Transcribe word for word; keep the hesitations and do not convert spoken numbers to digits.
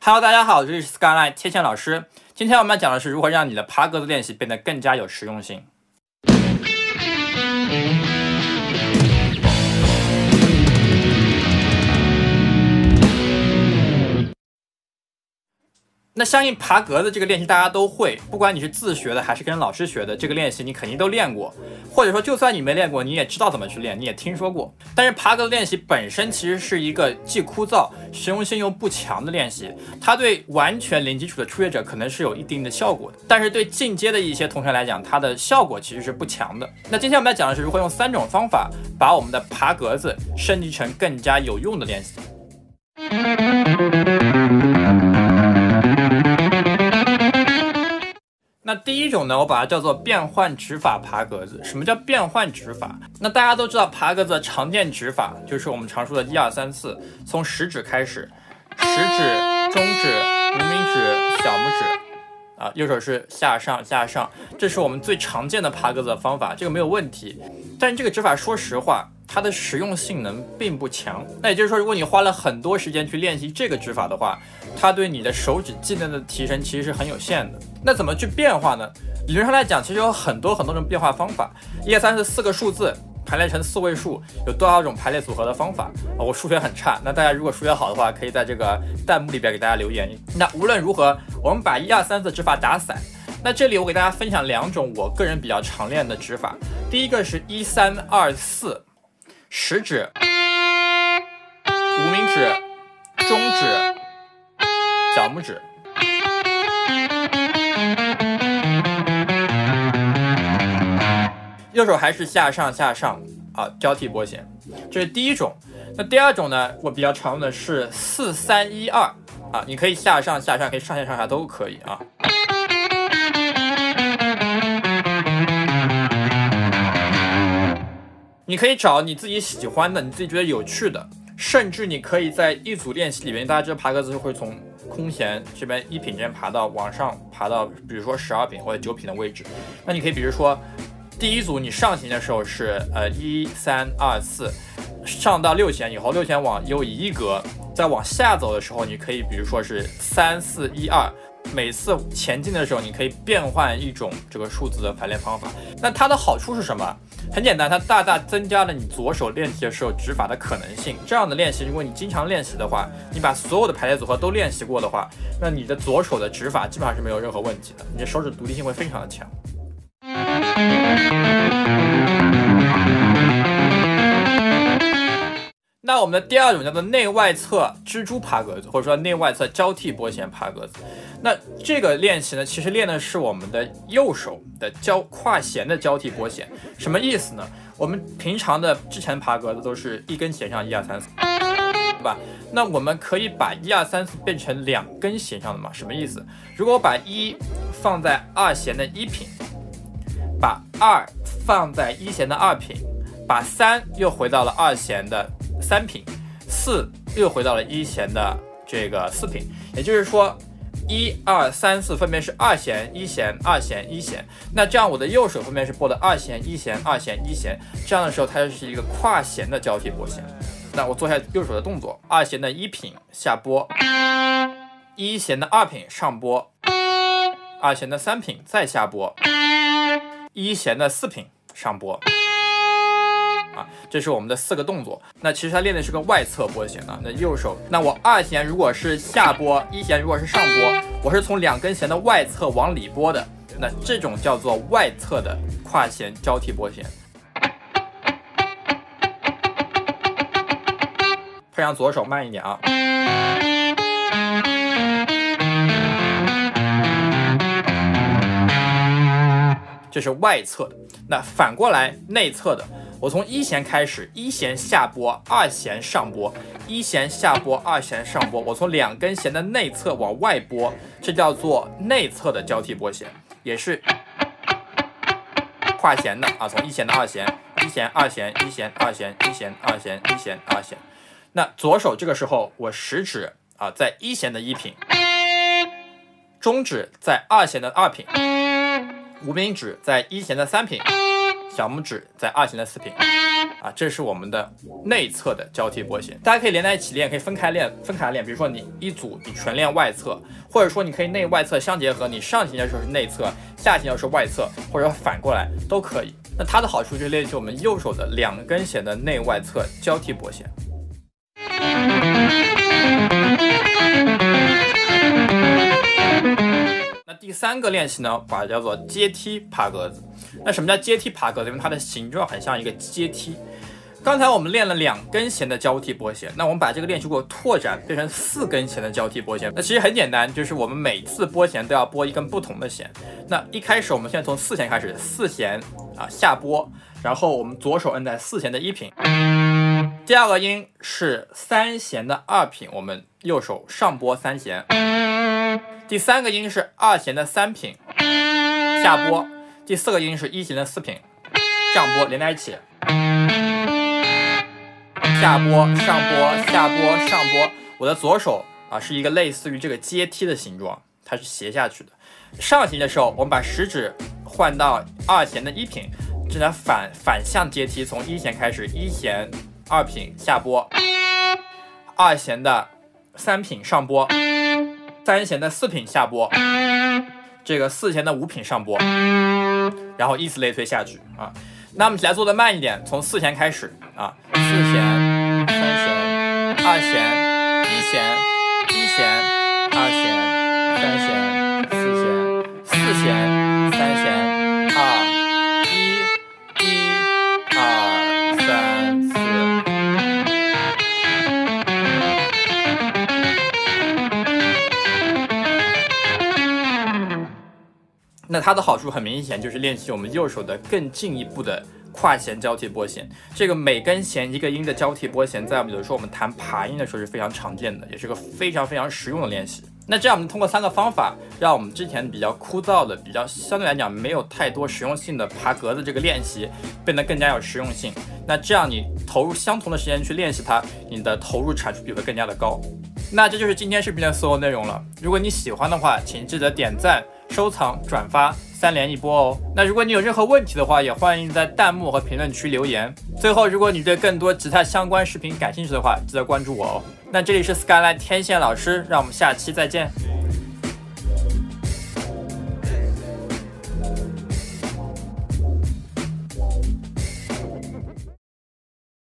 Hello， 大家好，这里是 Skyline 天线老师。今天我们要讲的是如何让你的爬格子练习变得更加有实用性。那相应爬格子这个练习大家都会，不管你是自学的还是跟老师学的，这个练习你肯定都练过，或者说就算你没练过，你也知道怎么去练，你也听说过。但是爬格子练习本身其实是一个既枯燥、实用性又不强的练习，它对完全零基础的初学者可能是有一定的效果的，但是对进阶的一些同学来讲，它的效果其实是不强的。那今天我们要讲的是如何用三种方法把我们的爬格子升级成更加有用的练习。 那第一种呢，我把它叫做变换指法爬格子。什么叫变换指法？那大家都知道爬格子的常见指法就是我们常说的一二三四，从食指开始，食指、中指、无名指、小拇指，啊，右手是下上下上，这是我们最常见的爬格子的方法，这个没有问题。但是这个指法说实话，它的实用性能并不强。那也就是说，如果你花了很多时间去练习这个指法的话，它对你的手指技能的提升其实是很有限的。 那怎么去变化呢？理论上来讲，其实有很多很多种变化方法。一、二、三是四个数字排列成四位数，有多少种排列组合的方法？哦、我数学很差，那大家如果数学好的话，可以在这个弹幕里边给大家留言。那无论如何，我们把一、二、三、四指法打散。那这里我给大家分享两种我个人比较常练的指法，第一个是一、三、二、四，食指、无名指、中指、小拇指。 右手还是下上下上啊，交替拨弦，这是第一种。那第二种呢，我比较常用的是四三一二啊，你可以下上下上，可以上下上下都可以啊。你可以找你自己喜欢的，你自己觉得有趣的，甚至你可以在一组练习里面，大家知道爬格子会从 空弦这边一品这边爬到往上爬到，比如说十二品或者九品的位置。那你可以比如说，第一组你上行的时候是呃一三二四， 一, 三, 二, 四, 上到六弦以后，六弦往右移一格，再往下走的时候，你可以比如说是三四一二。 每次前进的时候，你可以变换一种这个数字的排列方法。那它的好处是什么？很简单，它大大增加了你左手练习的时候指法的可能性。这样的练习，如果你经常练习的话，你把所有的排列组合都练习过的话，那你的左手的指法基本上是没有任何问题的。你的手指独立性会非常的强。那我们的第二种叫做内外侧蜘蛛爬格子，或者说内外侧交替拨弦爬格子。那这个练习呢，其实练的是我们的右手的交跨弦的交替拨弦。什么意思呢？我们平常的之前爬格子都是一根弦上一二三四，对吧？那我们可以把一二三四变成两根弦上的嘛？什么意思？如果我把一放在二弦的一品，把二放在一弦的二品，把三又回到了二弦的 三品，四又回到了一弦的这个四品，也就是说，一二三四分别是二弦、一弦、二弦、一弦。那这样我的右手分别是拨的二弦、一弦、二弦、一弦。这样的时候，它就是一个跨弦的交替拨弦。那我做一下右手的动作：二弦的一品下拨，一弦的二品上拨，二弦的三品再下拨，一弦的四品上拨。 啊，这是我们的四个动作。那其实它练的是个外侧拨弦啊。那右手，那我二弦如果是下拨，一弦如果是上拨，我是从两根弦的外侧往里拨的。那这种叫做外侧的跨弦交替拨弦。配上左手慢一点啊。这是外侧的。那反过来内侧的。 我从一弦开始，一弦下拨，二弦上拨，一弦下拨，二弦上拨。我从两根弦的内侧往外拨，这叫做内侧的交替拨弦，也是跨弦的啊。从一弦的二弦，一弦二弦，一弦二弦，一弦二弦，一弦二弦。那左手这个时候，我食指啊在一弦的一品，中指在二弦的二品，无名指在一弦的三品。 小拇指在二弦的四品，啊，这是我们的内侧的交替波形。大家可以连在一起练，可以分开练，分开练。比如说你一组你全练外侧，或者说你可以内外侧相结合，你上行的时候是内侧，下行的时候外侧，或者反过来都可以。那它的好处就练习我们右手的两根弦的内外侧交替拨弦。 第三个练习呢，把它叫做阶梯爬格子。那什么叫阶梯爬格子？因为它的形状很像一个阶梯。刚才我们练了两根弦的交替拨弦，那我们把这个练习给我拓展变成四根弦的交替拨弦。那其实很简单，就是我们每次拨弦都要拨一根不同的弦。那一开始我们先从四弦开始，四弦啊下拨，然后我们左手摁在四弦的一平。第二个音是三弦的二平，我们右手上拨三弦。 第三个音是二弦的三平，下拨；第四个音是一弦的四平，上拨，连在一起，下拨、上拨、下拨、上拨。我的左手啊是一个类似于这个阶梯的形状，它是斜下去的。上行的时候，我们把食指换到二弦的一平，这叫反反向阶梯，从一弦开始，一弦二平下拨，二弦的三平上拨。 三弦的四品下拨，这个四弦的五品上拨，然后依次类推下去啊。那我们来做的慢一点，从四弦开始啊，四弦、三弦、二弦、一弦、一弦、二弦、三弦、四弦、四弦、三弦、二、一、一、二、三、四。 那它的好处很明显，就是练习我们右手的更进一步的跨弦交替拨弦。这个每根弦一个音的交替拨弦，在我们有时候我们弹爬音的时候是非常常见的，也是个非常非常实用的练习。那这样我们通过三个方法，让我们之前比较枯燥的、比较相对来讲没有太多实用性的爬格子这个练习，变得更加有实用性。那这样你投入相同的时间去练习它，你的投入产出比会更加的高。那这就是今天视频的所有内容了。如果你喜欢的话，请记得点赞。 收藏、转发，三连一波哦！那如果你有任何问题的话，也欢迎在弹幕和评论区留言。最后，如果你对更多吉他相关视频感兴趣的话，记得关注我哦。那这里是Skyline天线老师，让我们下期再见。